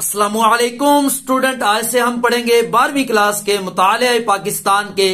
अस्सलामुअलैकुम स्टूडेंट, आज से हम पढ़ेंगे 12वीं क्लास के मुतालिया पाकिस्तान के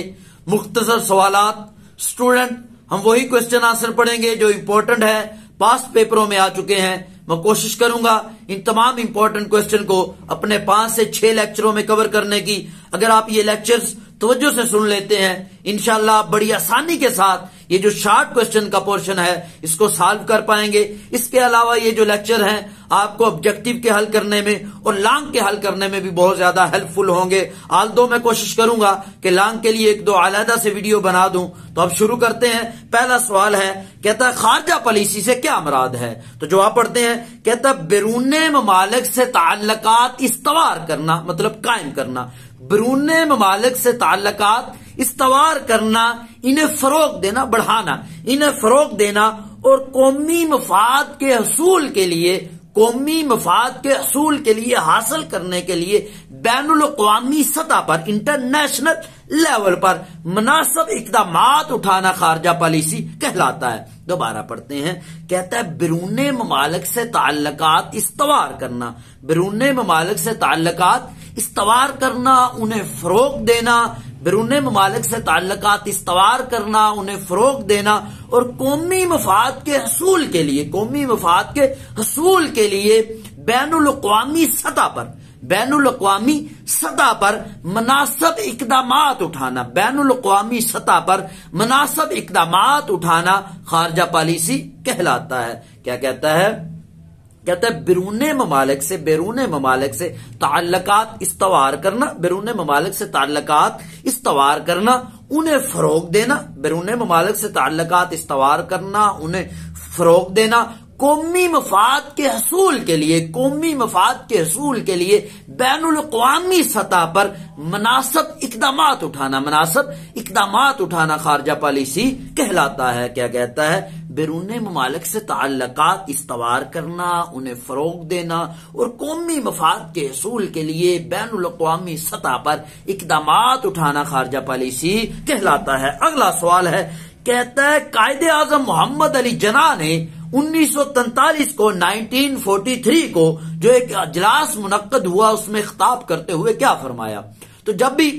मुख्तसर सवालात। स्टूडेंट, हम वही क्वेश्चन आंसर पढ़ेंगे जो इम्पोर्टेंट है, पास्ट पेपरों में आ चुके हैं। मैं कोशिश करूंगा इन तमाम इम्पोर्टेंट क्वेश्चन को अपने 5 से 6 लेक्चरों में कवर करने की। अगर आप ये लेक्चर्स तवज्जो से सुन लेते हैं, इंशाल्लाह बड़ी आसानी के साथ ये जो शॉर्ट क्वेश्चन का पोर्शन है इसको सॉल्व कर पाएंगे। इसके अलावा ये जो लेक्चर हैं आपको ऑब्जेक्टिव के हल करने में और लॉन्ग के हल करने में भी बहुत ज्यादा हेल्पफुल होंगे। आल्दो मैं कोशिश करूंगा कि लॉन्ग के लिए 1-2 अलहदा से वीडियो बना दूं। तो अब शुरू करते हैं। पहला सवाल है, कहता है खारजा पॉलिसी से क्या मुराद है? तो जवाब पढ़ते हैं। कहता है बैरूने ममालिक से ताल्लुकात इस्तवार करना, मतलब कायम करना। बैरूने ममालिक से ताल्लुकात इस्तवार करना, इन्हें फरोग देना, बढ़ाना, इन्हें फरोग देना और कौमी मफाद के हसूल के लिए, कौमी मफाद के हसूल के लिए, हासिल करने के लिए बैनुल अक़वामी सतह पर, इंटरनेशनल लेवल पर मुनासिब इक़दामात उठाना खारजा पॉलिसी कहलाता है। दोबारा पढ़ते हैं। कहता है बैरूने ममालिक से ताल्लुकात इस्तवार करना, बैरूने ममालिक से ताल्लुकात इस्तवार करना, उन्हें फरोग देना, बैरूने ममालिक से ताल्लुकात इस्तवार करना, उन्हें फरोग देना और कौमी मफाद के हसूल के लिए, कौमी मफाद के हसूल के लिए बैनुल अक़वामी सतह पर, बैनुल अक़वामी सतह पर मुनासिब इक़दामात उठाना, बैनुल अक़वामी सतह पर मुनासिब इक़दामात उठाना खारजा पॉलिसी कहलाता है। क्या कहता है? कहता है बैरूने ममालिक से, बैरूने ममालिक से ताल्लुकात इस्तवार करना, बैरूने ममालिक से ताल्लुकात इस्तवार करना, उन्हें फरोग देना, बैरूने ममालिक से ताल्लुकात इस्तवार करना, उन्हें फरोग देना कौमी मफाद के हसूल के लिए, कौमी मफाद के हसूल के लिए बैनुल अक़वामी सतह पर मुनासिब इक़दामात उठाना, मुनासिब इक़दामात उठाना खारजा पॉलिसी कहलाता है। क्या कहता है? बैरूने ममालिक से ताल्लुकात इस्तवार करना, उन्हें फरोग देना और कौमी मफाद के हसूल के लिए बैनुल अक़वामी सतह पर इक़दामात उठाना खारजा पॉलिसी कहलाता है। अगला सवाल है, कहता है कायदे आज़म मोहम्मद अली जना ने 1943 को 1943 को जो एक अजलास मुनक्कद हुआ उसमें खिताब करते हुए क्या फरमाया? तो जब भी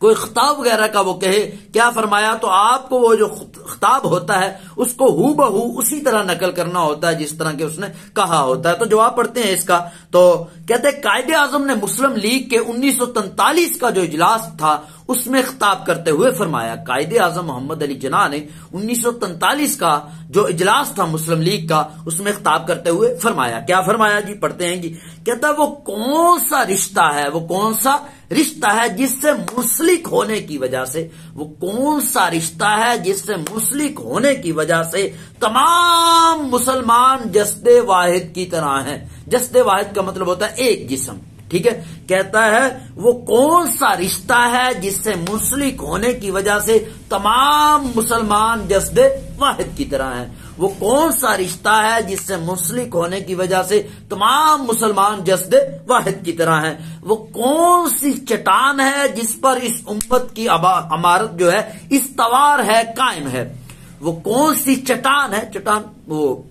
कोई खिताब वगैरह का वो कहे क्या फरमाया, तो आपको वो जो खिताब होता है उसको हू बहू उसी तरह नकल करना होता है जिस तरह के उसने कहा होता है। तो जवाब पढ़ते हैं इसका। तो कहते हैं कायदे आज़म ने मुस्लिम लीग के 1943 का जो इजलास था उसमें खिताब करते हुए फरमाया, कायदे आज़म मोहम्मद अली जना ने 1943 का जो इजलास था मुस्लिम लीग का उसमें खिताब करते हुए फरमाया। क्या फरमाया जी? पढ़ते हैं जी। कहता है वो कौन सा रिश्ता है, वो कौन सा रिश्ता है जिससे मुसलिक होने की वजह से, वो कौन सा रिश्ता है जिससे मुसलिक होने की वजह से तमाम मुसलमान जस्दे वाहिद की तरह हैं। जस्दे वाहिद का मतलब होता है एक जिस्म, ठीक है। कहता है वो कौन सा रिश्ता है जिससे मुसलिक होने की वजह से तमाम मुसलमान जस्दे वाहिद की तरह हैं। वो कौन सा रिश्ता है जिससे मुसलिक होने की वजह से तमाम मुसलमान जस्दे वाहिद की तरह हैं। वो कौन सी चट्टान है जिस पर इस उम्मत की इमारत जो है इस्तवार है, कायम है। वो कौन सी चट्टान है, चट्टान वो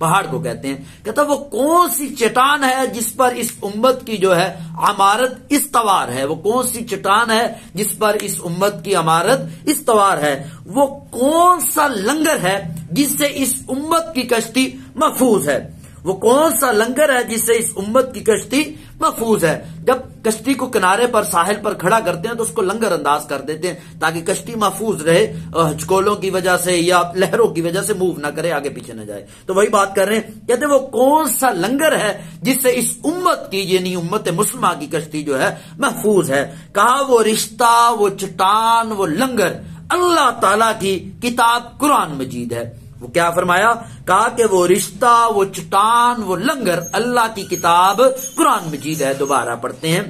पहाड़ को कहते हैं। कहता वो कौन सी चट्टान है जिस पर इस उम्मत की जो है इमारत इस्तवार है, वो कौन सी चट्टान है जिस पर इस उम्मत की इमारत इस्तवार है। वो कौन सा लंगर है जिससे इस उम्मत की कश्ती महफूज है, वो कौन सा लंगर है जिससे इस उम्मत की कश्ती महफूज है। जब कश्ती को किनारे पर, साहिल पर खड़ा करते हैं तो उसको लंगर अंदाज कर देते हैं ताकि कश्ती महफूज रहे, हचकोलों की वजह से या लहरों की वजह से मूव ना करे, आगे पीछे ना जाए। तो वही बात कर रहे हैं। कहते हैं वो कौन सा लंगर है जिससे इस उम्मत की, यानी उम्मत मुस्लिमा की कश्ती जो है महफूज है। कहा वो रिश्ता, वो चट्टान, वो लंगर अल्लाह ताला की किताब कुरान मजीद है। वो क्या फरमाया? कहा कि वो रिश्ता, वो चट्टान, वो लंगर अल्लाह की किताब कुरान मजीद है। दोबारा पढ़ते हैं।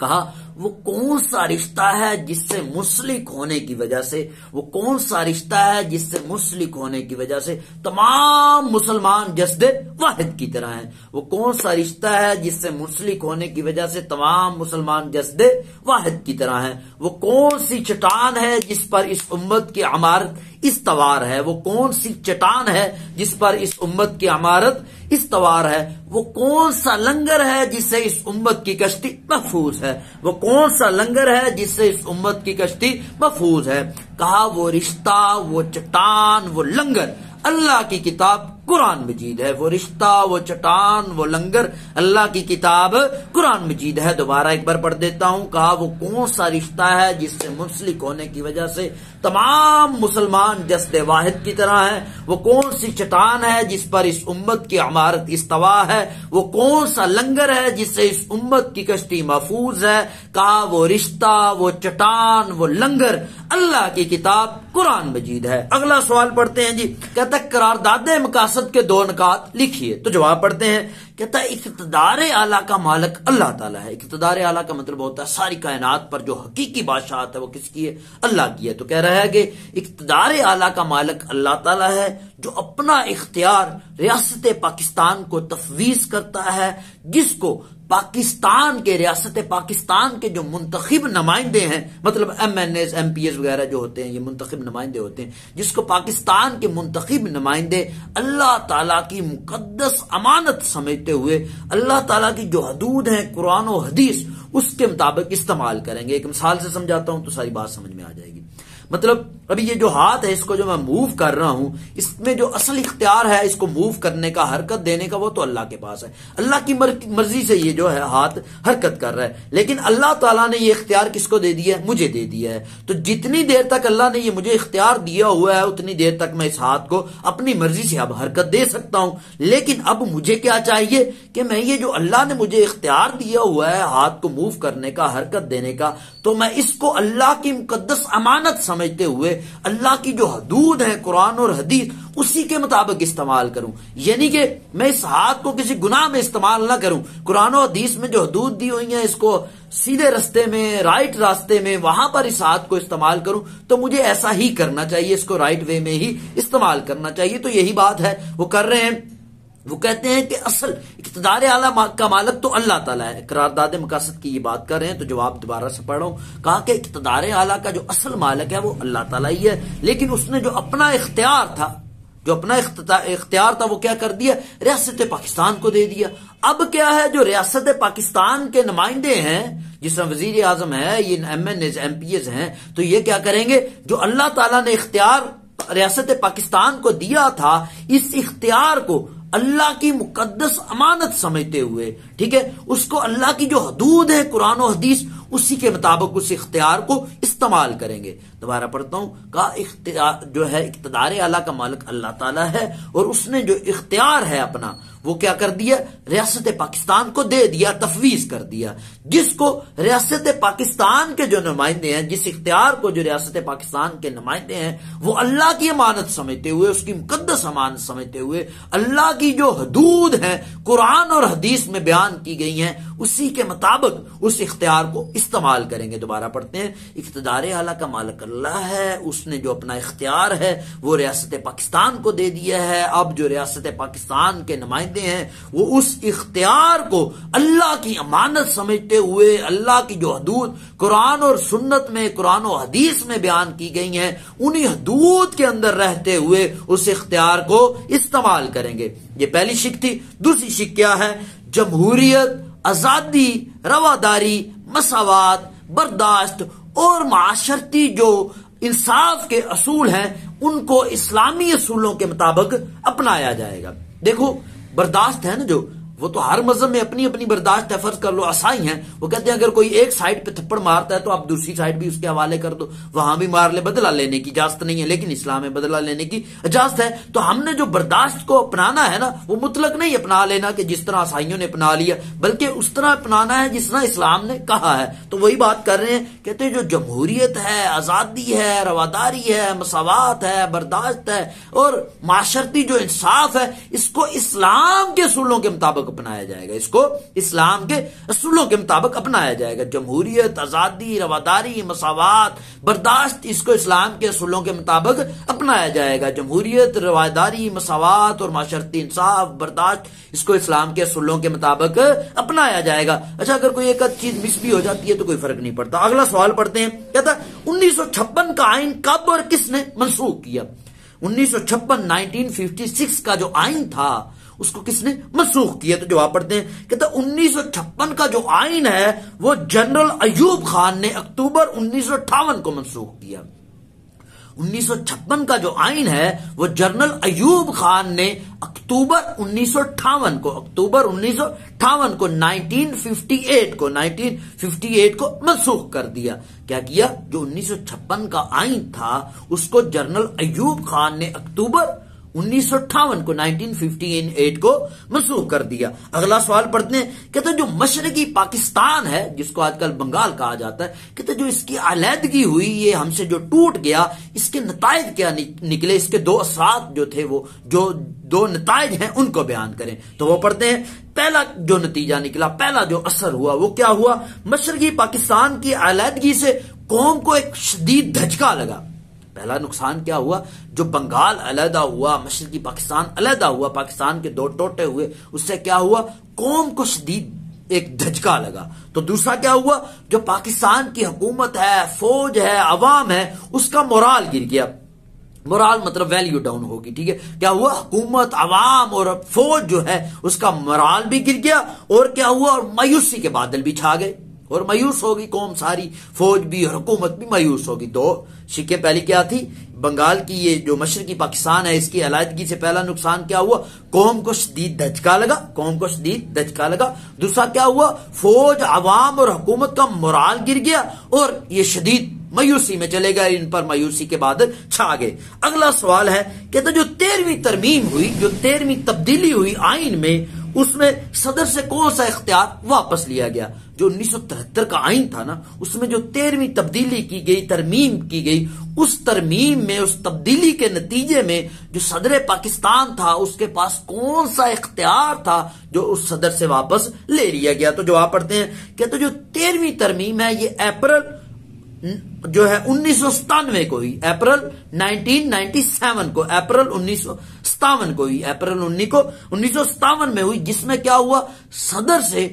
कहा वो कौन सा रिश्ता है जिससे मुसलिक होने की वजह से, वो कौन सा रिश्ता है जिससे मुसलिक होने की वजह से तमाम मुसलमान जस्दे वाहिद की तरह हैं। वो कौन सा रिश्ता है जिससे मुसलिक होने की वजह से तमाम मुसलमान जस्दे वाहिद की तरह हैं। वो कौन सी चट्टान है जिस पर इस उम्मत की इमारत इस्तवार है, वो कौन सी चट्टान है जिस पर इस उम्मत की इमारत इस्तवार है। वो कौन सा लंगर है जिससे इस उम्मत की कश्ती महफूज है, वो कौन सा लंगर है जिससे इस उम्मत की कश्ती महफूज है। कहा वो रिश्ता, वो चट्टान, वो लंगर अल्लाह की किताब कुरान मजीद है। वो रिश्ता, वो चट्टान, वो लंगर अल्लाह की किताब कुरान मजीद है। दोबारा एक बार पढ़ देता हूं। कहा वो कौन सा रिश्ता है जिससे मुसलिक होने की वजह से तमाम मुसलमान जस्दे वाहिद की तरह है। वो कौन सी चट्टान है जिस पर इस उम्मत की इमारत इस्तवा है, वो कौन सा लंगर है जिससे इस उम्मत की कश्ती महफूज है। कहा वो रिश्ता, वो चट्टान, वो लंगर अल्लाह की किताब कुरान मजीद है। अगला सवाल पढ़ते हैं जी। कहता करारदादे मकासद के दो नकात लिखिए। तो जवाब पढ़ते हैं। कहता इक़्तिदारे आला का मालिक अल्लाह ताला है। इक़्तिदारे आला का मतलब होता है सारी कायनात पर जो हकीकी बादशाहत है वो किसकी है, अल्लाह की है। तो कह रहा है कि इक़्तिदारे आला का मालिक अल्लाह ताला है जो अपना इख्तियार रियासत पाकिस्तान को तफवीज करता है, जिसको पाकिस्तान के रियासत पाकिस्तान के जो मुंतखिब नुमाइंदे हैं, मतलब MNAs MPAs वगैरह जो होते हैं ये मुंतखिब नुमाइंदे होते हैं, जिसको पाकिस्तान के मुंतखिब नुमाइंदे अल्लाह ताला की मुकद्दस अमानत समझते हुए अल्लाह ताला की जो हदूद हैं कुरान और हदीस उसके मुताबिक इस्तेमाल करेंगे। एक मिसाल से समझाता हूं तो सारी बात समझ में आ जाएगी। मतलब अभी ये जो हाथ है इसको जो मैं मूव कर रहा हूं, इसमें जो असल इख्तियार है इसको मूव करने का, हरकत देने का, वो तो अल्लाह के पास है। अल्लाह की मर्जी से ये जो है हाथ हरकत कर रहा है, लेकिन अल्लाह ताला ने ये इख्तियार किसको दे दिया है, मुझे दे दिया है। तो जितनी देर तक अल्लाह ने ये मुझे इख्तियार दिया हुआ है उतनी देर तक मैं इस हाथ को अपनी मर्जी से अब हरकत दे सकता हूं। लेकिन अब मुझे क्या चाहिए कि मैं ये जो अल्लाह ने मुझे इख्तियार दिया हुआ है हाथ को मूव करने का, हरकत देने का, तो मैं इसको अल्लाह की मुकद्दस अमानत समझते हुए अल्लाह की जो हदूद है कुरान और हदीस उसी के मुताबिक इस्तेमाल करूं। यानी कि मैं इस हाथ को किसी गुनाह में इस्तेमाल ना करूं। कुरान और हदीस में जो हदूद दी हुई हैं इसको सीधे रास्ते में, राइट रास्ते में, वहां पर इस हाथ को इस्तेमाल करूं, तो मुझे ऐसा ही करना चाहिए, इसको राइट वे में ही इस्तेमाल करना चाहिए। तो यही बात है वो कर रहे हैं। वो कहते हैं कि असल इक़्तिदार आला का मालिक तो अल्लाह ताला है। करारदाद मकासद की ये बात कर रहे हैं तो जवाब दोबारा से पढ़ रहा हूं। कहा कि इक़्तिदार आला का जो असल मालिक है वो अल्लाह ताला ही है, लेकिन उसने जो अपना इख्तियार था, जो अपना इख्तियार था वो क्या कर दिया, रियासत पाकिस्तान को दे दिया। अब क्या है, जो रियासत पाकिस्तान के नुमाइंदे हैं जिस तरह वजीर आजम है, ये MNAs MPAs हैं, तो ये क्या करेंगे, जो अल्लाह ताला ने इख्तियार रियासत पाकिस्तान को दिया था इस इख्तियार को अल्लाह की मुकद्दस अमानत समझते हुए, ठीक है, उसको अल्लाह की जो हदूद है कुरान और हदीस उसी के मुताबिक उस इख्तियार को इस्तेमाल करेंगे। दोबारा पढ़ता हूं। कहा इख्तियार जो है इक़्तिदार आला का मालिक अल्लाह ताला है, और उसने जो इख्तियार है अपना वो क्या कर दिया, रियासत पाकिस्तान को दे दिया, तफवीज कर दिया, जिसको रियासत पाकिस्तान के जो नुमाइंदे हैं, जिस इख्तियार को जो रियासत पाकिस्तान के नुमाइंदे हैं वो अल्लाह की अमानत समझते हुए, उसकी मुकद्दस अमानत समझते हुए अल्लाह की जो हदूद है कुरान और हदीस में बयान की गई है उसी के मुताबिक उस इख्तियार को इस्तेमाल करेंगे। दोबारा पढ़ते हैं। इक़्तिदार आला का मालिक अल्लाह है, उसने जो अपना इख्तियार है वो रियासत पाकिस्तान को दे दिया है। अब जो रियासत पाकिस्तान के नुमाइंदे हैं वो उस इख्तियार को अल्लाह की अमानत समझते हुए अल्लाह की जो हदूद कुरान और सुन्नत में, कुरान और हदीस में बयान की गई है उन्हीं हदूद के अंदर रहते हुए उस इख्तियार को इस्तेमाल करेंगे। ये पहली शिक थी। दूसरी शिक क्या है, जमहूरियत, आजादी, रवादारी, मसावात, बर्दाश्त और माशरती जो इंसाफ के असूल हैं उनको इस्लामी असूलों के मुताबिक अपनाया जाएगा। देखो बर्दाश्त है ना, जो वो तो हर मजहब में अपनी अपनी बर्दाश्त है। फर्ज कर लो आसाई है, वो कहते हैं अगर कोई एक साइड पे थप्पड़ मारता है तो आप दूसरी साइड भी उसके हवाले कर दो, वहां भी मार ले, बदला लेने की इजाजत नहीं है। लेकिन इस्लाम में बदला लेने की इजाजत है। तो हमने जो बर्दाश्त को अपनाना है ना वो मुतलक नहीं अपना लेना कि जिस तरह आसाइयों ने अपना लिया, बल्कि उस तरह अपनाना है जिस तरह इस्लाम ने कहा है। तो वही बात कर रहे हैं। कहते हैं जो जमहूरियत है, आजादी है, रवादारी है, मसावात है, बर्दाश्त है और माशरती जो इंसाफ है इसको इस्लाम के असूलों के मुताबिक मुताबिक अपनाया जाएगा, इसको इस्लाम के असूलों के मुताबिक अपनाया जाएगा। जमहूरियत, आज़ादी, रवादारी, मसावात, बर्दाश्त, इसको इस्लाम के असूलों के मुताबिक अपनाया जाएगा। जमहूरियत, रवादारी, मसावात और माशरती इंसाफ, बर्दाश्त, इसको इस्लाम के असूलों के मुताबिक अपनाया जाएगा। अच्छा, अगर कोई एक चीज मिस भी हो जाती है तो कोई फर्क नहीं पड़ता। अगला सवाल पढ़ते हैं, कहता 1956 का आइन कब और किसने मंसूख किया? 1956 1956 का जो आइन था उसको किसने मंसूख किया? तो जवाब पढ़ते हैं, कहता 1956 का जो आइन है वो जनरल अयूब खान ने अक्टूबर 1958 को मंसूख किया। 1956 का जो आइन है वो जनरल अयूब खान ने अक्टूबर 1958 को 1958 को मंसूख कर दिया। क्या किया? जो 1956 का आइन था उसको जनरल अयूब खान ने अक्टूबर 1958 को 1958 को मंसूख कर दिया। अगला सवाल पढ़ते हैं, कहते जो मशरकी पाकिस्तान है जिसको आजकल बंगाल कहा जाता है, कहते जो इसकी आलैदगी हुई, ये हमसे जो टूट गया, इसके नतायज क्या निकले, इसके दो असरात जो थे, वो जो दो नतायज हैं उनको बयान करें। तो वो पढ़ते हैं, पहला जो नतीजा निकला, पहला जो असर हुआ वो क्या हुआ? मशरकी पाकिस्तान की आलैदगी से कौम को एक शदीद धचका लगा। पहला नुकसान क्या हुआ? जो बंगाल अलहदा हुआ, मशरकी पाकिस्तान अलहदा हुआ, पाकिस्तान के दो टोटे हुए, उससे क्या हुआ? कौम को शदीद एक धचका लगा। तो दूसरा क्या हुआ? जो पाकिस्तान की हुकूमत है, फौज है, अवाम है, उसका मोराल गिर गया। मोराल मतलब वैल्यू डाउन होगी, ठीक है। क्या हुआ? हुकूमत, अवाम और फौज जो है उसका मोराल भी गिर गया। और क्या हुआ? और मायूसी के बादल भी छा गए और मायूस होगी कौम सारी, फौज भी और हुकूमत भी मायूस होगी। दो शिक्के पहले क्या थी? बंगाल की ये जो मशरकी पाकिस्तान है इसकी अलहदगी से पहला नुकसान क्या हुआ? कौम को शदीद धचका लगा, कौम को शदीद धचका लगा। दूसरा क्या हुआ? फौज, अवाम और हुकूमत का मोराल गिर गया और ये शदीद मायूसी में चले गए, इन पर मायूसी के बादल छा गए। अगला सवाल है, कहते जो 13वीं तरमीम हुई, जो 13वीं तब्दीली हुई आइन में, उसमें सदर से कौन सा इख्तियार वापस लिया गया? जो 1973 का आइन था ना, उसमें जो 13वीं तब्दीली की गई, तरमीम की गई, उस तरमीम में, उस तब्दीली के नतीजे में जो सदर पाकिस्तान था उसके पास कौन सा इख्तियार था जो उस सदर से वापस ले लिया गया? तो जवाब पढ़ते हैं, कहते जो 13वीं तरमीम है ये अप्रैल जो है 1997 को हुई, अप्रैल 1997 को, अप्रैल 1957 को हुई, अप्रैल 1957 में हुई, जिसमें क्या हुआ? सदर से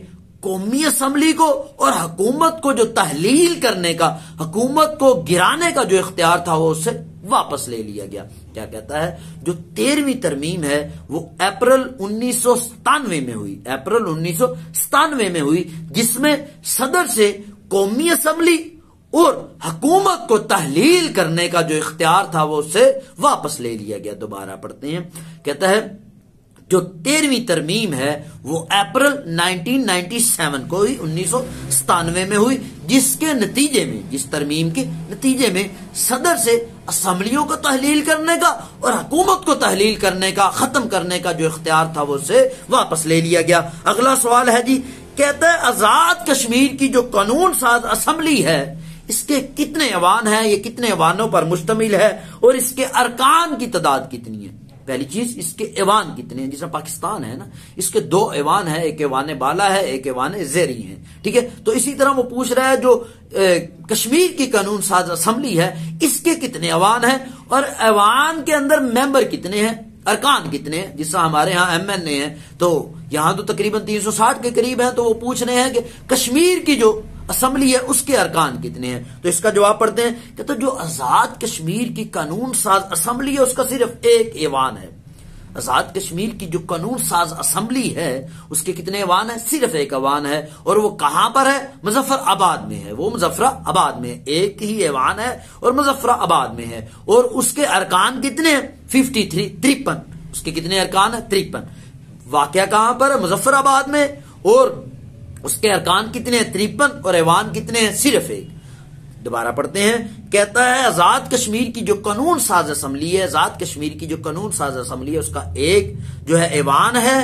कौमी असम्बली को और हुकूमत को जो तहलील करने का, हुकूमत को गिराने का जो इख्तियार था वो उससे वापस ले लिया गया। क्या कहता है? जो 13वीं तरमीम है वो अप्रैल 1997 में हुई, अप्रैल 1997 में हुई, जिसमें सदर से कौमी असम्बली और हुकूमत को तहलील करने का जो इख्तियार था वो उससे वापस ले लिया गया। दोबारा पढ़ते हैं, कहता है जो 13वीं तरमीम है वो अप्रैल 1997 को हुई, 1997 में हुई, जिसके नतीजे में, जिस तरमीम के नतीजे में सदर से असम्बलियों को तहलील करने का और हुकूमत को तहलील करने का, खत्म करने का जो इख्तियार था वो उसे वापस ले लिया गया। अगला सवाल है जी, कहता है आजाद कश्मीर की जो कानून साज असम्बली है इसके कितने अवान है, ये कितने अवानों पर मुश्तमिल है और इसके अरकान की तादाद कितनी है? पहली चीज इसके एवान कितने हैं, जिसमें पाकिस्तान है ना, इसके दो एवान है, एक एवान बाला है, एक एवान जेरी है, ठीक है। तो इसी तरह वो पूछ रहा है जो कश्मीर की कानून साज असम्बली है इसके कितने एवान है और एवान के अंदर मेंबर कितने हैं, अरकान कितने हैं, जिससे हमारे यहाँ MNA है, तो यहाँ तो तकरीबन 360 के करीब है। तो वो पूछ रहे हैं कि कश्मीर की जो असम्बली है उसके अरकान कितने हैं? तो इसका जवाब पढ़ते हैं, कहते जो आजाद कश्मीर की कानून साज असम्बली है उसका सिर्फ एक एवान है। आजाद कश्मीर की जो कानून साज असम्बली है उसके कितने एवान है? सिर्फ एक एवान है। और वो कहां पर है? मुजफ्फराबाद में है, वो मुजफ्फराबाद में एक ही एवान है और मुजफ्फराबाद में है। और उसके अरकान कितने हैं? 53, 53। उसके कितने अरकान है? 53। वाकया कहां पर है? मुजफ्फराबाद में। और उसके अरकान कितने हैं? 53। और एवान कितने हैं? सिर्फ एक। दोबारा पढ़ते हैं, कहता है आजाद कश्मीर की जो कानून साज असम्बली है, आजाद कश्मीर की जो कानून साज असम्बली है उसका एक जो है एवान है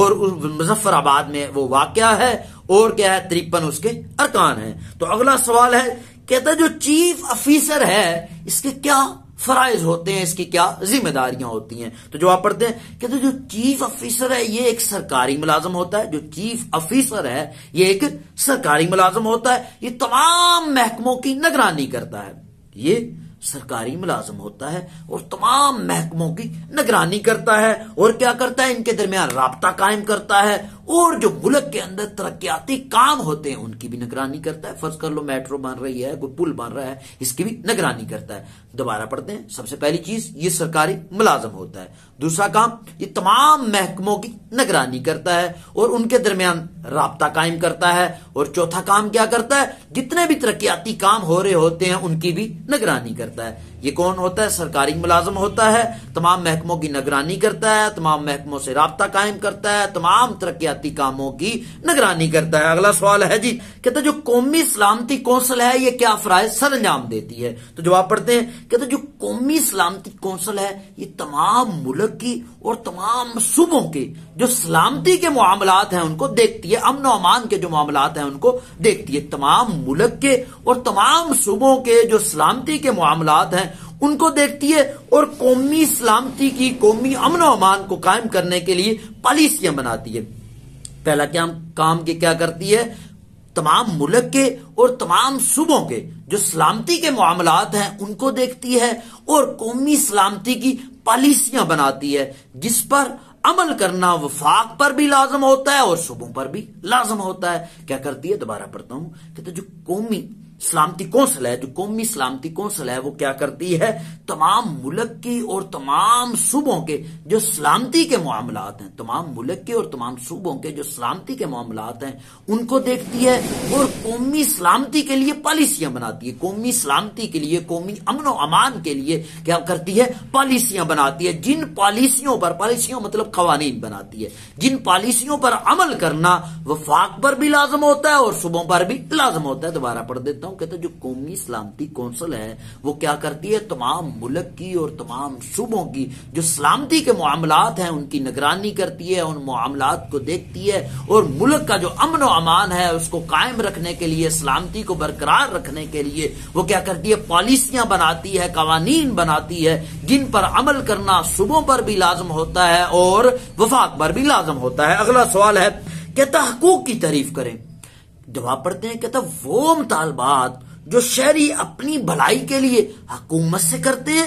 और मुजफ्फराबाद में वो वाकया है और क्या है 53 उसके अरकान है। तो अगला सवाल है, कहता है जो चीफ ऑफिसर है इसके क्या फराइज होते हैं, इसकी क्या जिम्मेदारियां होती हैं। तो जो आप पढ़ते हैं कि तो जो चीफ ऑफिसर है ये एक सरकारी मुलाजम होता है, जो चीफ ऑफिसर है ये एक सरकारी मुलाजम होता है, ये तमाम महकमों की निगरानी करता है, ये सरकारी मुलाजम होता है और तमाम महकमों की निगरानी करता है और क्या करता है, इनके दरमियान राब्ता कायम करता है और जो मुल्क के अंदर तरक्याती काम होते हैं उनकी भी निगरानी करता है। फर्ज कर लो मेट्रो बन रही है, कोई पुल बन रहा है, इसकी भी निगरानी करता है। दोबारा पढ़ते हैं, सबसे पहली चीज ये सरकारी मुलाजम होता है, दूसरा काम ये तमाम महकमों की निगरानी करता है और उनके दरमियान राब्ता कायम करता है, और चौथा काम क्या करता है, जितने भी तरक्याती काम हो रहे होते हैं उनकी भी निगरानी करता है। ये कौन होता है, सरकारी मुलाजम होता है, तमाम महकमों की निगरानी करता है, तमाम महकमों से राब्ता कायम करता है, तमाम तरक्याती कामों की निगरानी करता है। अगला सवाल है जी, कहते जो कौमी सलामती कौंसिल है ये क्या फराइज सरंजाम देती है। तो जवाब पढ़ते हैं, कहते जो कौमी सलामती कौंसिल है ये तमाम मुल्क की और तमाम सूबों की जो सलामती के मामलात हैं उनको देखती है, अमन और अमान के जो मामलात हैं उनको देखती है, तमाम मुल्क के और तमाम सूबों के जो सलामती के मामलात हैं उनको देखती है और कौमी सलामती की, कौमी अमन और अमान को कायम करने के लिए पॉलिसियां बनाती है। पहला क्या काम के क्या करती है, तमाम मुल्क के और तमाम सूबों के जो सलामती के मामलात हैं उनको देखती है और कौमी सलामती की पॉलिसियां बनाती है, जिस पर अमल करना वफाक पर भी लाजम होता है और सूबों पर भी लाजम होता है। क्या करती है, दोबारा पढ़ता हूं, कहते जो कौमी सलामती कौंसिल है, जो कौमी सलामती कौंसिल है वो क्या करती है, तमाम मुल्क की और तमाम सूबों के जो सलामती के मामलात हैं, तमाम मुल्क के और तमाम सूबों के जो सलामती के मामलात हैं उनको देखती है और कौमी सलामती के लिए पॉलिसियां बनाती है, कौमी सलामती के लिए, कौमी अमन और अमान के लिए क्या करती है, पॉलिसियां बनाती है, जिन पॉलिसियों पर, पॉलिसियों मतलब कवानीन बनाती है, जिन पॉलिसियों पर अमल करना वफाक पर भी लाजम होता है और सूबों पर भी लाजम होता है। दोबारा पढ़ देता हूं, कहते जो कौमी सलामती कौंसिल है वो क्या करती है, तमाम मुल्क की और तमाम सूबों की जो सलामती के मामलात हैं उनकी निगरानी करती है, उन मामलात को देखती है और मुल्क का जो अमन और अमान है उसको कायम रखने के लिए, सलामती को बरकरार रखने के लिए वो क्या करती है, पॉलिसियां बनाती है, कवानीन बनाती है, जिन पर अमल करना सूबों पर भी लाजम होता है और वफाक पर भी लाजम होता है। अगला सवाल है, कहता हकूक की तारीफ करें। जवाब पढ़ते हैं, कहता वो मुतालबात जो शहरी अपनी भलाई के लिए हुकूमत से करते हैं,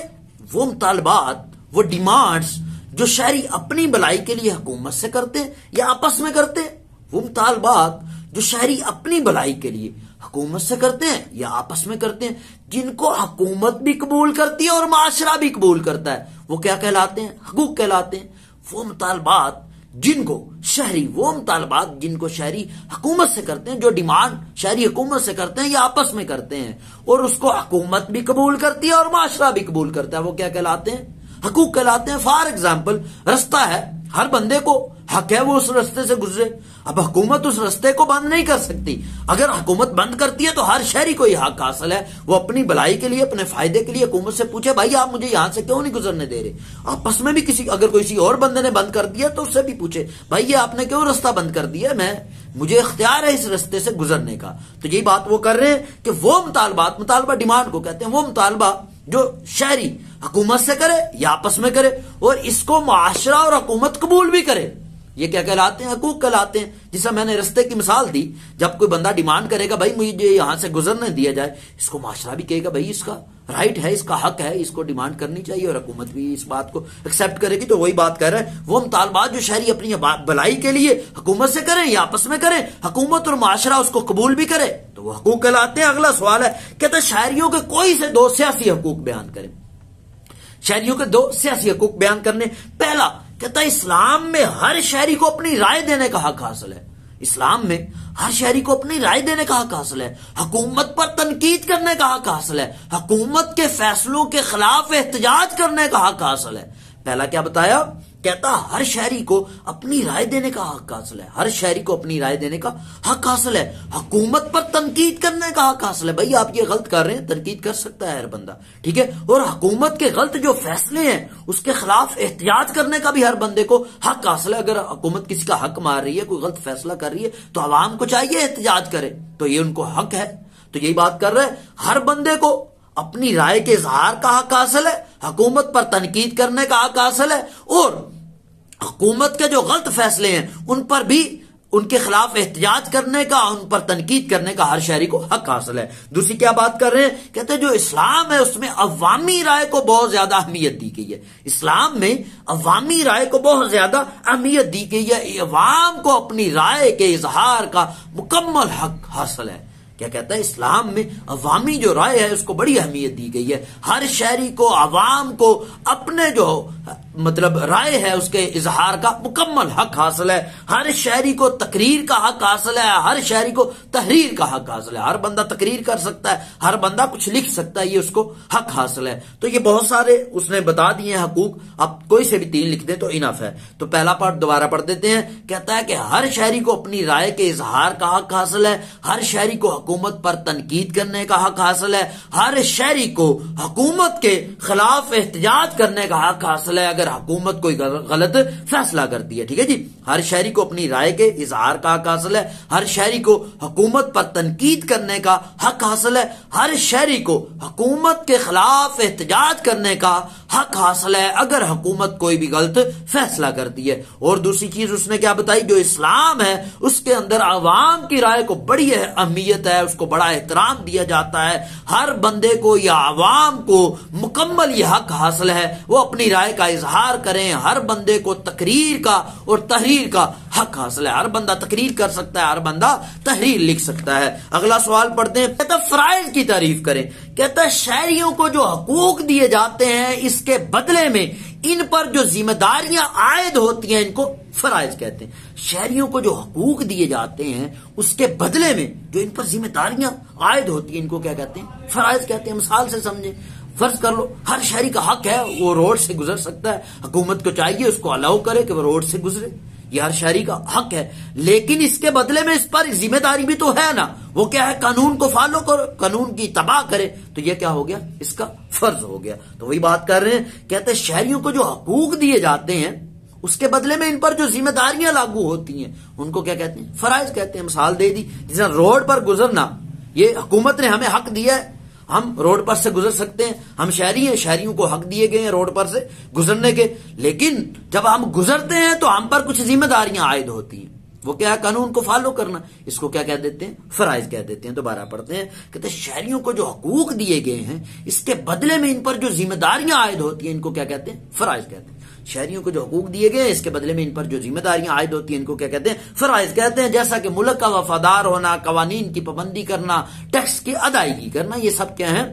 वो मुतालबात, वो डिमांड्स जो शहरी अपनी भलाई के लिए हुकूमत से करते हैं या आपस में करते हैं, वो मुतालबात जो शहरी अपनी भलाई के लिए हुकूमत से करते हैं या आपस में करते हैं, जिनको हुकूमत भी कबूल करती है और माशरा भी कबूल करता है, वो क्या कहलाते हैं, हकूक कहलाते हैं। वो मुतालबात जिनको शहरी, वो मुतालबात जिनको शहरी हुकूमत से करते हैं, जो डिमांड शहरी हुकूमत से करते हैं या आपस में करते हैं और उसको हुकूमत भी कबूल करती है और माशरा भी कबूल करता है, वो क्या कहलाते हैं, हकूक कहलाते हैं। फॉर एग्जाम्पल, रास्ता है, हर बंदे को हक है वो उस रास्ते से गुजरे, अब हुकूमत उस रास्ते को बंद नहीं कर सकती, अगर हुकूमत बंद करती है तो हर शहरी को यह हक हासिल है, वो अपनी भलाई के लिए, अपने फायदे के लिए हुकूमत से पूछे, भाई आप मुझे यहां से क्यों नहीं गुजरने दे रहे। आपस में भी किसी, अगर कोई और बंदे ने बंद कर दिया तो उससे भी पूछे, भाई ये आपने क्यों रास्ता बंद कर दिया, मैं, मुझे इख्तियार है इस रास्ते से गुजरने का। तो यही बात वो कर रहे हैं कि वो मुतालबात, मुतालबा डिमांड को कहते हैं, वो मुतालबा जो शहरी हुकूमत से करे या आपस में करे और इसको माशरा और हुकूमत कबूल भी करे, ये क्या कहलाते हैं, हकूक कहलाते हैं। जिसमें मैंने रास्ते की मिसाल दी, जब कोई बंदा डिमांड करेगा भाई मुझे यहां से गुजरने दिया जाए, इसको माशरा भी कहेगा भाई इसका राइट है, इसका हक है, इसको डिमांड करनी चाहिए और हुकूमत भी इस बात को एक्सेप्ट करेगी। तो वही बात कर रहे हैं, वो मुतालबात जो शहरी अपनी भलाई के लिए हुकूमत से करें या आपस में करें, हुकूमत और माशरा उसको कबूल भी करे, तो वो हकूक कहलाते हैं। अगला सवाल है, कहते शहरियों के कोई से दो सियासी हकूक बयान करें। शहरियों के दो सियासी हकूक बयान करने, पहला कहता है इस्लाम में हर शहरी को अपनी राय देने का हक हासिल है, इस्लाम में हर शहरी को अपनी राय देने का हक हासिल है, हुकूमत पर तनकीद करने का हक हासिल है, हुकूमत के फैसलों के खिलाफ एहतजाज करने का हक हासिल है। पहला क्या बताया, कहता हर शहरी को अपनी राय देने का हक हासिल है, हर शहरी को अपनी राय देने का हक हासिल है, हुकूमत पर तनकीद करने का हक हासिल है, भाई आप ये गलत कर रहे हैं, तनकीद कर सकता है हर बंदा, ठीक है, और हुकूमत के गलत जो फैसले हैं उसके खिलाफ एहतियात करने का भी हर बंदे को हक हासिल है। अगर हुकूमत किसी का हक मार रही है, कोई गलत फैसला कर रही है, तो आवाम को चाहिए एहतियात करे, तो ये उनको हक है। तो यही बात कर रहे हैं, हर बंदे को अपनी राय के इजहार का हक हासिल है, हुकूमत पर तनकीद करने का हक हासिल है और हुकूमत के जो गलत फैसले हैं उन पर भी उनके खिलाफ एहतियाज करने का, उन पर तनकीद करने का हर शहरी को हक हासिल है। दूसरी क्या बात कर रहे हैं, कहते हैं जो इस्लाम है उसमें अवामी राय को बहुत ज्यादा अहमियत दी गई है। इस्लाम में अवामी राय को बहुत ज्यादा अहमियत दी गई है, अवाम को अपनी राय के इजहार का मुकम्मल हक हासिल है। क्या कहता है, इस्लाम में अवामी जो राय है उसको बड़ी अहमियत दी गई है, हर शहरी को, अवाम को अपने जो मतलब राय है उसके इजहार का मुकम्मल हक हासिल है, हर शहरी को तकरीर का हक हासिल है, हर शहरी को तहरीर का हक हासिल है। हर बंदा तकरीर कर सकता है, हर बंदा कुछ लिख सकता है, ये उसको हक हासिल है। तो ये बहुत सारे उसने बता दिए हैं हकूक, आप कोई से भी तीन लिख दे तो इनफ है। तो पहला पार्ट दोबारा पढ़ देते हैं, कहता है कि हर शहरी को अपनी राय के इजहार का हक हासिल है, हर शहरी को हुकूमत पर तनकीद करने का हक हासिल है, हर शहरी को हुकूमत के खिलाफ एहतिजाज करने का हक हासिल है अगर हुकूमत कोई गलत फैसला करती है। ठीक है जी, हर शहरी को अपनी राय के इजहार का हक हासिल है, हर शहरी को हुकूमत पर तनकीद करने का हक हासिल है, हर शहरी को हुकूमत के खिलाफ एहतिजाज करने का हक हासिल है अगर हुकूमत कोई भी गलत फैसला करती है। और दूसरी चीज उसने क्या बताई, जो इस्लाम है उसके अंदर आवाम की राय को बड़ी अहमियत है, उसको बड़ा एहतराम दिया जाता है, हर बंदे को या आवाम को मुकम्मल यह हक हासिल है वो अपनी राय का इजहार करें, हर बंदे को तकरीर का और तहरीर का हक हासिल है, हर बंदा तकरीर कर सकता है, हर बंदा तहरीर लिख सकता है। अगला सवाल पढ़ते हैं, कहता फराइज की तारीफ करें। कहता है शहरियों को जो हकूक दिए जाते हैं इसके बदले में इन पर जो जिम्मेदारियां आयद होती हैं इनको फराइज कहते हैं। शहरियों को जो हकूक दिए जाते हैं उसके बदले में जो इन पर जिम्मेदारियां आयद होती हैं इनको क्या कहते हैं, फराइज कहते हैं। मिसाल से समझे, फर्ज कर लो हर शहरी का हक है वो रोड से गुजर सकता है, हुकूमत को चाहिए उसको अलाउ करे कि वो रोड से गुजरे, यह हर शहरी का हक है, लेकिन इसके बदले में इस पर जिम्मेदारी भी तो है ना, वो क्या है, कानून को फॉलो करो, कानून की तबाह करे, तो यह क्या हो गया, इसका फर्ज हो गया। तो वही बात कर रहे हैं, कहते हैं शहरियों को जो हकूक दिए जाते हैं उसके बदले में इन पर जो जिम्मेदारियां लागू होती हैं उनको क्या कहते हैं, फराइज कहते हैं। मिसाल दे दी, जैसे रोड पर गुजरना, ये हुकूमत ने हमें हक दिया है, हम रोड पर से गुजर सकते हैं, हम शहरी हैं, शहरियों को हक दिए गए हैं रोड पर से गुजरने के, लेकिन जब हम गुजरते हैं तो हम पर कुछ जिम्मेदारियां आयद होती हैं, वो क्या है, कानून को फॉलो करना, इसको क्या कह देते हैं, फराइज कह देते हैं। दोबारा पढ़ते हैं, कहते हैं शहरियों को जो हकूक दिए गए हैं इसके बदले में इन पर जो जिम्मेदारियां आयद होती हैं इनको क्या कहते हैं, फराइज कहते हैं। शहरियों को जो हकूक दिए गए इसके बदले में इन पर जो जिम्मेदारियां आयद होती हैं इनको क्या कहते हैं, फराइज कहते हैं। जैसा कि मुल्क का वफादार होना, कवानीन की पाबंदी करना, टैक्स की अदायगी करना, ये सब क्या है,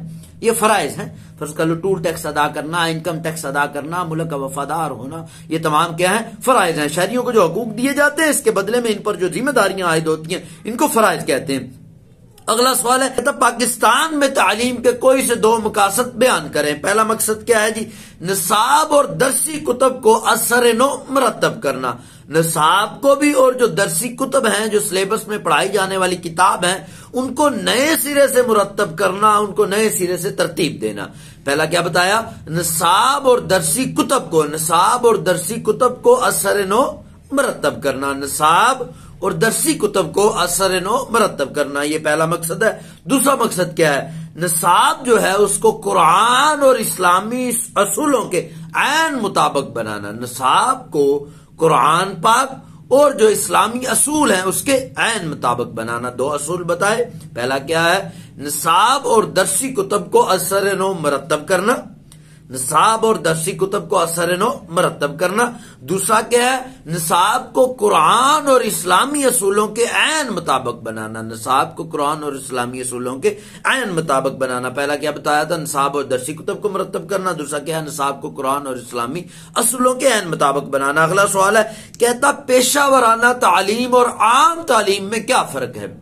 ये फराइज हैं। फर्ज कर लो टूल टैक्स अदा करना, इनकम टैक्स अदा करना, मुल्क का वफादार होना, ये तमाम क्या है, फराइज हैं। शहरियों को जो हकूक दिए जाते हैं इसके बदले में इन पर जो जिम्मेदारियां आयद होती हैं इनको फराइज कहते हैं। अगला सवाल है, कहता पाकिस्तान में तालीम के कोई से दो मकासद बयान करें। पहला मकसद क्या है जी, निसाब और दरसी कुतब को असर नो मरतब करना, निसाब को भी और जो दरसी कुतब हैं, जो सिलेबस में पढ़ाई जाने वाली किताब हैं, उनको नए सिरे से मुरतब करना, उनको नए सिरे से तरतीब देना। पहला क्या बताया, निसाब और दरसी कुतब को, निसाब और दरसी कुतब को असर नो मरतब करना, निसाब और दरसी कुतब को असर नो मरतब करना, ये पहला मकसद है। दूसरा मकसद क्या है, निसाब जो है उसको कुरान और इस्लामी असूलों के ऐन मुताबिक बनाना, निसाब को कुरान पाक और जो इस्लामी असूल हैं उसके ऐन मुताबिक बनाना। दो असूल बताए, पहला क्या है, निसाब और दरसी कुतब को असर नो मरतब करना, निसाब और दरसी कुतब को असर नो मरतब करना। दूसरा क्या है, निसाब को कुरान और इस्लामी असूलों के ऐन मुताबिक बनाना, निसाब को कुरान और इस्लामी असूलों के ऐन मुताबिक बनाना। पहला क्या बताया था, निसाब और दरसी कुतब को मरतब करना। दूसरा क्या है, निसाब को कुरान और इस्लामी असूलों के ऐन मुताबिक बनाना। अगला सवाल है, कहता पेशा वराना तालीम और आम तालीम में क्या फर्क है।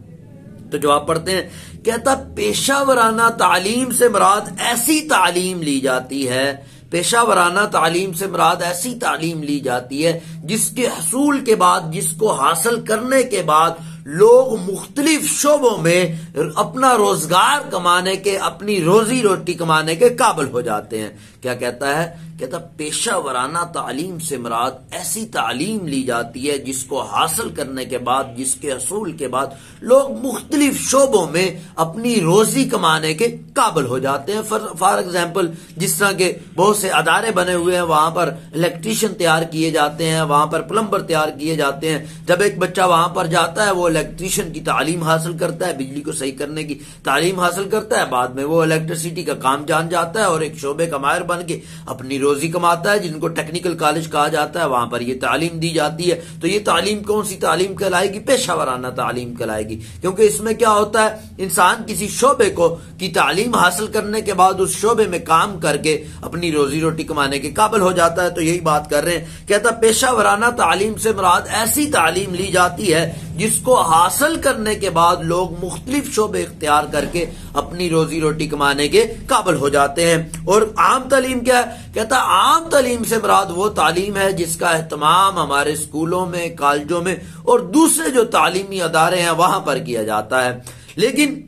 तो जवाब पढ़ते हैं, कहता पेशावराना तालीम से मुराद ऐसी तालीम ली जाती है, पेशावराना तालीम से मुराद ऐसी तालीम ली जाती है जिसके हसूल के बाद, जिसको हासिल करने के बाद लोग मुख्तलिफ शोबों में अपना रोजगार कमाने के, अपनी रोजी रोटी कमाने के काबिल हो जाते हैं। क्या कहता है? कहता पेशा वराना तालीम से मुराद ऐसी तालीम ली जाती है जिसको हासिल करने के बाद, जिसके असूल के बाद लोग मुख्तलिफ शोबों में अपनी रोजी कमाने के काबिल हो जाते हैं। फॉर एग्जाम्पल, जिस तरह के बहुत से अदारे बने हुए हैं, वहां पर इलेक्ट्रीशियन तैयार किए जाते हैं, वहां पर प्लम्बर तैयार किए जाते हैं। जब एक बच्चा वहां पर जाता है, वो इलेक्ट्रीशियन की तालीम हासिल करता है, बिजली को सही करने की तालीम हासिल करता है, बाद में वो इलेक्ट्रिसिटी का काम जान जाता है और एक शोबे का माहिर बन के अपनी रोजी कमाता है, जिनको टेक्निकल कॉलेज कहा जाता है। वहां पर ये तालीम दी जाती है। तो ये तालीम कौन सी तालीम कहलाएगी? पेशा वराना तालीम कहलाएगी, क्योंकि इसमें क्या होता है, इंसान किसी शोबे को की तालीम हासिल करने के बाद उस शोबे में काम करके अपनी रोजी रोटी कमाने के काबिल हो जाता है। तो यही बात कर रहे हैं। कहता पेशा वराना तालीम से मुराद ऐसी तालीम ली जाती है जिसको हासिल करने के बाद लोग मुख्तलिफ शोबे इख्तियार करके अपनी रोजी रोटी कमाने के काबिल हो जाते हैं। और आम तालीम क्या है? कहता आम तालीम से मुराद वो तालीम है जिसका एहतमाम हमारे स्कूलों में, कॉलेजों में और दूसरे जो तालीमी अदारे हैं वहां पर किया जाता है। लेकिन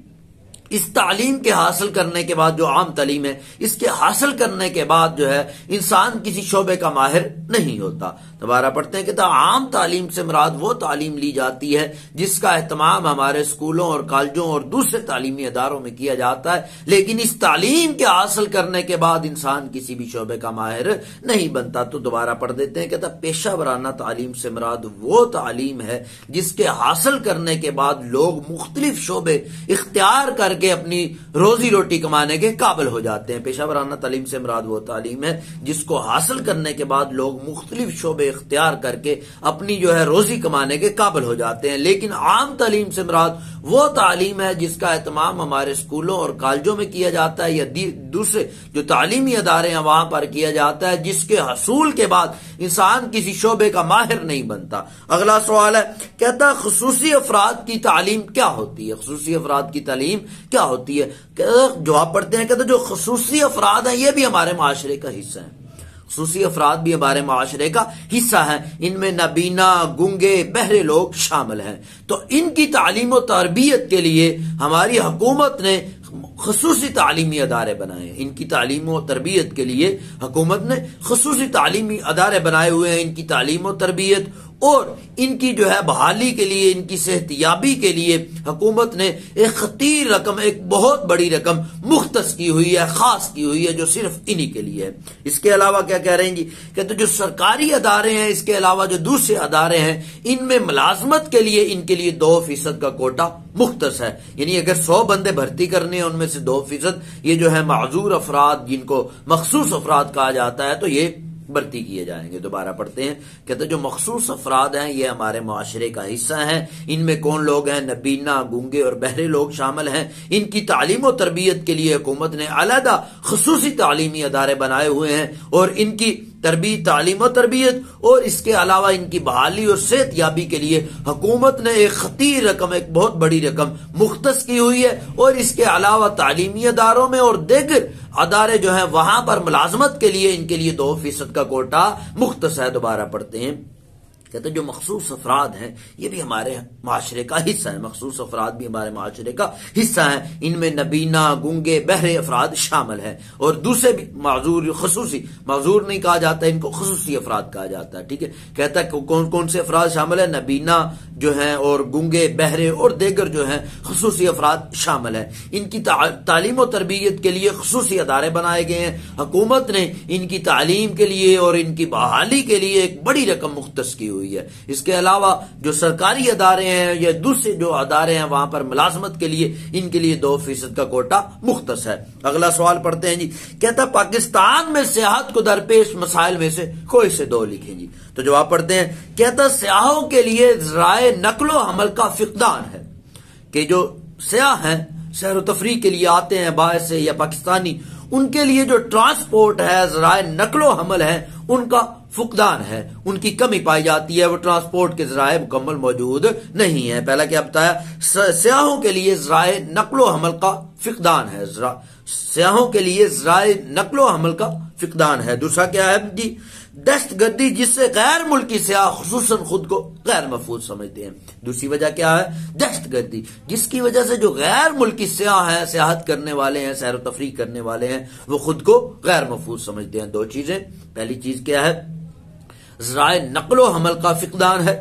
इस तालीम के हासिल करने के बाद, जो आम तालीम है, इसके हासिल करने के बाद जो है इंसान किसी शोबे का माहिर नहीं होता। दोबारा पढ़ते हैं कि आम तालीम से मुराद वो तालीम ली जाती है जिसका एहतमाम हमारे स्कूलों और कॉलेजों और दूसरे तालीमी अदारों में किया जाता है, लेकिन इस तालीम के हासिल करने के बाद इंसान किसी भी शोबे का माहिर नहीं बनता। तो दोबारा पढ़ देते हैं, कहता पेशा वराना तालीम से मुराद वो तालीम है जिसके हासिल करने के बाद लोग मुख्तलिफ शोबे इख्तियार कर के अपनी रोजी रोटी कमाने के काबिल हो जाते हैं। पेशा वराना तालीम से मुराद वो तालीम है जिसको हासिल करने के बाद लोग मुख्तलिफ शोबे इख्तियार करके अपनी जो है रोजी कमाने के काबिल हो जाते हैं। लेकिन आम तालीम से मुराद वो तालीम है जिसका एहतमाम हमारे स्कूलों और कॉलेजों में किया जाता है या दूसरे जो तालीमी अदारे हैं वहां पर किया जाता है, जिसके हसूल के बाद इंसान किसी शोबे का माहिर नहीं बनता। अगला सवाल है, कहता खुसूसी अफराद की तालीम क्या होती है? खुसूसी अफराद की तालीम क्या होती है? जवाब पढ़ते हैं, कहते जो खुसूसी अफराद है ये भी हमारे माशरे का हिस्सा है। खुसूसी अफराद भी हमारे माशरे का हिस्सा है। इनमें नबीना, गूंगे, बहरे लोग शामिल हैं। तो इनकी तालीम और तरबियत के लिए हमारी हुकूमत ने खुसूसी तालीमी अदारे बनाए। इनकी तालीम और तरबियत के लिए हुकूमत ने खुसूसी तालीमी अदारे बनाए हुए हैं। इनकी तालीम और तरबियत और इनकी जो है बहाली के लिए, इनकी सेहतियाबी के लिए हुकूमत ने एक खतीर रकम, एक बहुत बड़ी रकम मुख्तस की हुई है, खास की हुई है, जो सिर्फ इन्हीं के लिए है। इसके अलावा क्या कह रहे हैं जी? कहते तो जो सरकारी अदारे हैं, इसके अलावा जो दूसरे अदारे हैं, इनमें मुलाजमत के लिए, इनके लिए 2% का कोटा मुख्तस है। यानी अगर 100 बंदे भर्ती करने हैं, उनमें से 2% ये जो है माजूर अफराद, जिनको मखसूस अफराद कहा जाता है, तो ये भर्ती किए जाएंगे। दोबारा पढ़ते हैं, कहते जो मखसूस अफराद हैं ये हमारे माशरे का हिस्सा हैं। इनमें कौन लोग हैं? नबीना, गूंगे और बहरे लोग शामिल हैं। इनकी तालीम और तरबियत के लिए हुकूमत ने अलहदा खुसूसी तालीमी अदारे बनाए हुए हैं और इनकी तालीम और तरबियत और इसके अलावा इनकी बहाली और सेहत याबी के लिए हुकूमत ने एक खतीर रकम, एक बहुत बड़ी रकम मुख्तस की हुई है। और इसके अलावा तालीमी अदारों में और दीगर अदारे जो हैं वहां पर मुलाजमत के लिए, इनके लिए 2% का कोटा मुख्तस है। दोबारा पढ़ते हैं, कहते जो मखसूस अफराद हैं ये भी हमारे माशरे का हिस्सा है। मखसूस अफराद भी हमारे माशरे का हिस्सा है। इनमें नबीना, गूंगे, बहरे अफराद शामिल हैं और दूसरे भी माजूर, खसूसी माजूर नहीं कहा जाता, इनको खसूसी अफराद कहा जाता है। ठीक है, कहता है कौन कौन से अफराद शामिल है? नबीना जो है और गूंगे, बहरे और देगर जो है खसूसी अफराद शामिल है। इनकी तालीम और तरबियत के लिए खसूसी अदारे बनाए गए हैं। हुकूमत ने इनकी तालीम के लिए और इनकी बहाली के लिए एक बड़ी रकम मुख्तस की हुई। इसके अलावा जो सरकारी अदारे हैं या दूसरे जो अदारे हैं वहां पर मुलाजमत के लिए, इनके लिए 2% का कोटा मुख्तस है। अगला सवाल पढ़ते हैं जी, कहता पाकिस्तान में सियाहत को दरपेश मसाइल में से कोई से दो लिखें जी। तो जवाब पढ़ते हैं, कहता सियाहों के लिए राय नकलो हमल का फिकदान है। कि जो सियाह हैं, सैर तफरी के लिए आते हैं बाहर से या पाकिस्तानी, उनके लिए जो ट्रांसपोर्ट है, जराए नकलो हमल है, उनका फुकदान है, उनकी कमी पाई जाती है। वो ट्रांसपोर्ट के जराए मुकम्मल मौजूद नहीं है। पहला क्या बताया? सियाहों के लिए जराए नकलो हमल का फिकदान है। सियाहों के लिए जराए नकलो हमल का फिकदान है। दूसरा क्या है जी? दस्त गर्दी जिससे गैर मुल्की सयाह खुसूसन खुद को गैर महफूज समझते हैं। दूसरी वजह क्या है? दस्त गर्दी, जिसकी वजह से जो गैर मुल्की सयाह हैं, सयाहत करने वाले हैं, सैर व तफरी करने वाले हैं, वो खुद को गैर महफूज समझते हैं। दो चीजें, पहली चीज क्या है? ज़राए नकलो हमल का फिकदान है,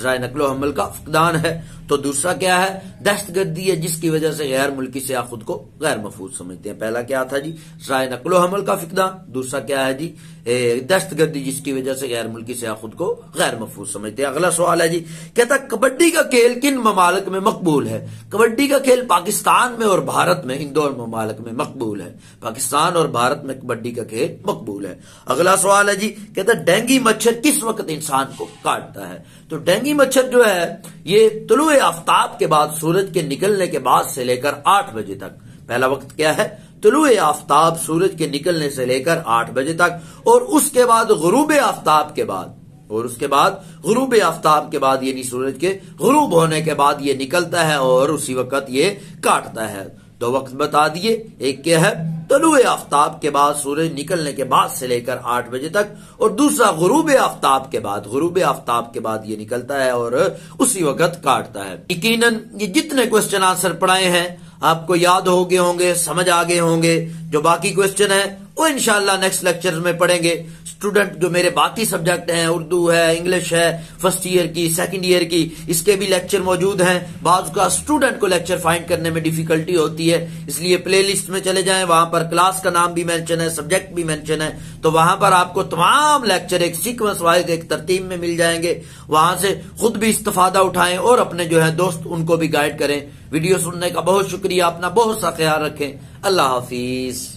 ज़राए नकलो हमल का फिकदान है। तो दूसरा क्या है? दहशतगर्दी है, जिसकी वजह से गैर मुल्की सयाह खुद को गैर महफूज समझते हैं। पहला क्या था जी? ज़राए नकलो हमल का फिकदान। दूसरा क्या है जी? दहशतगर्दी, जिसकी वजह से गैर मुल्की सयाह खुद को गैर महफूज समझते हैं। अगला सवाल है जी, कहता कबड्डी का खेल किन ममालिक में मकबूल है? कबड्डी का खेल पाकिस्तान में और भारत में, इन दोनों ममालिक में मकबूल है। पाकिस्तान और भारत में कबड्डी का खेल मकबूल है। अगला सवाल है जी, कहता डेंगू मच्छर किस वक्त इंसान को काटता है? तो डेंगू मच्छर जो है ये तुलुए आफ्ताब के बाद, सूरज के निकलने के बाद से लेकर 8 बजे तक। पहला वक्त क्या है? तुलुए आफ्ताब, सूरज के निकलने से लेकर 8 बजे तक, और उसके बाद गुरूब आफ्ताब के बाद, और उसके बाद गुरूब आफ्ताब के बाद यानी सूरज के गुरूब होने के बाद ये निकलता है और उसी वक्त ये काटता है। दो वक्त बता दिए, एक क्या है? तुलुए आफ्ताब के बाद, सूरज निकलने के बाद से लेकर 8 बजे तक, और दूसरा गुरूब आफ्ताब के बाद, गुरूब आफ्ताब के बाद ये निकलता है और उसी वक्त काटता है। यकीनन ये जितने क्वेश्चन आंसर पढ़ाए हैं आपको याद हो गए होंगे, समझ आ गए होंगे। जो बाकी क्वेश्चन है वो इंशाल्लाह नेक्स्ट लेक्चर में पढ़ेंगे। स्टूडेंट जो मेरे बाकी सब्जेक्ट हैं, उर्दू है, इंग्लिश है, फर्स्ट ईयर की, सेकंड ईयर की, इसके भी लेक्चर मौजूद हैं। बाद का स्टूडेंट को लेक्चर फाइंड करने में डिफिकल्टी होती है, इसलिए प्लेलिस्ट में चले जाएं, वहां पर क्लास का नाम भी मेंशन है, सब्जेक्ट भी मेंशन है, तो वहां पर आपको तमाम लेक्चर एक सीक्वेंस वाइज, एक तरतीब में मिल जाएंगे। वहां से खुद भी इस्तेफादा उठाएं और अपने जो है दोस्त उनको भी गाइड करें। वीडियो सुनने का बहुत शुक्रिया, अपना बहुत सा ख्याल रखें। अल्लाह हाफिज।